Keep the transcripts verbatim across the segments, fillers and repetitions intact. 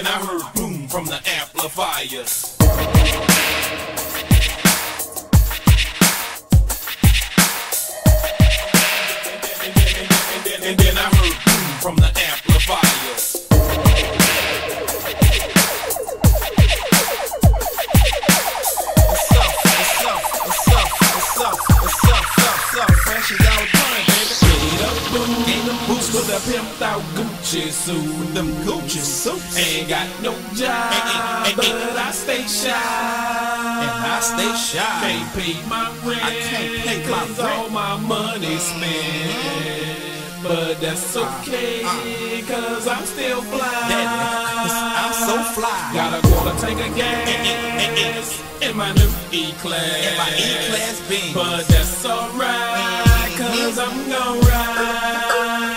then I heard boom from the amplifiers. And then I heard boom from the amplifiers. What's up, what's up, what's up, what's up, what's up, what's up, fresh is all done, baby. Straight up boom in the boots with a pimped out Gucci suit. Them Gucci suits ain't got no job, and, and, and, but I stay shy. I stay shy, can't pay my rent, I can't pay my rent, all my money spent, but that's okay, uh, uh, cause I'm still fly, I'm so fly, gotta go to take a gas, and, and, and, and, in my new E-Class, in my E-Class beam, but that's alright, cause I'm gon' ride,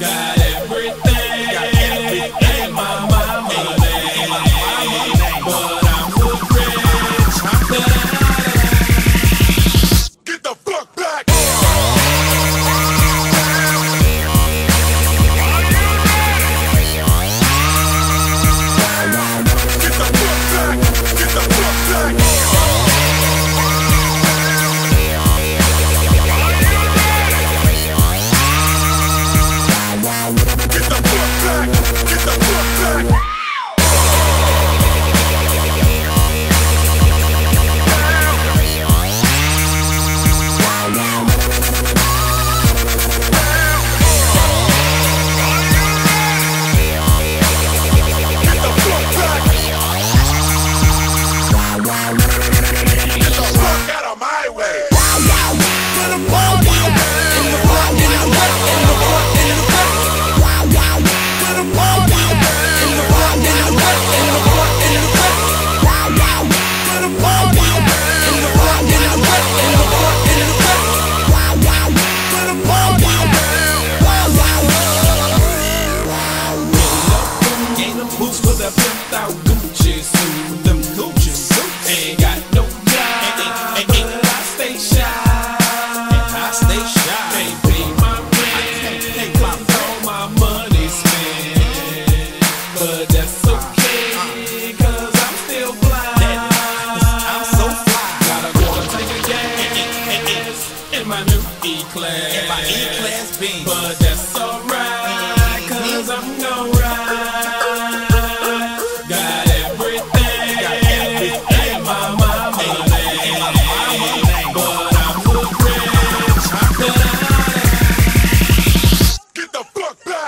got everything, got everything, in my mama, in my mama, but in my E-Class beam, but that's alright, cause I'm gon' ride, got everything, got everything, in my mama, in my mama, but I'm the rich, I'm the get the fuck back.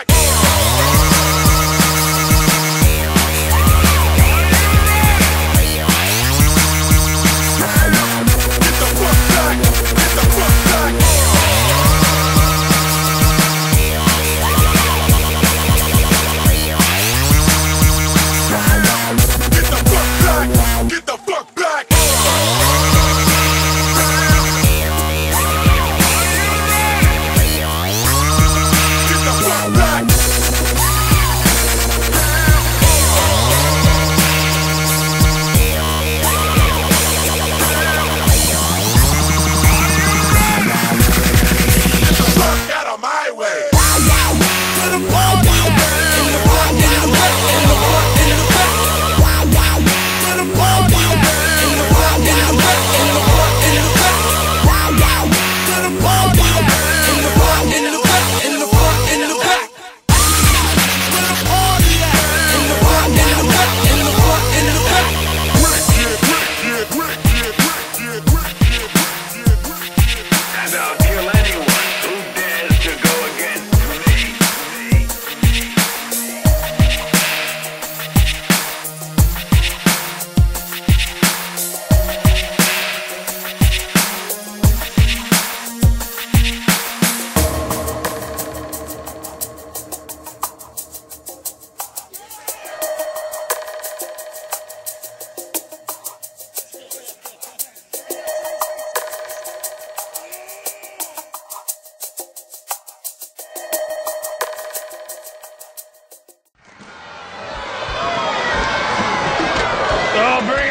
Oh,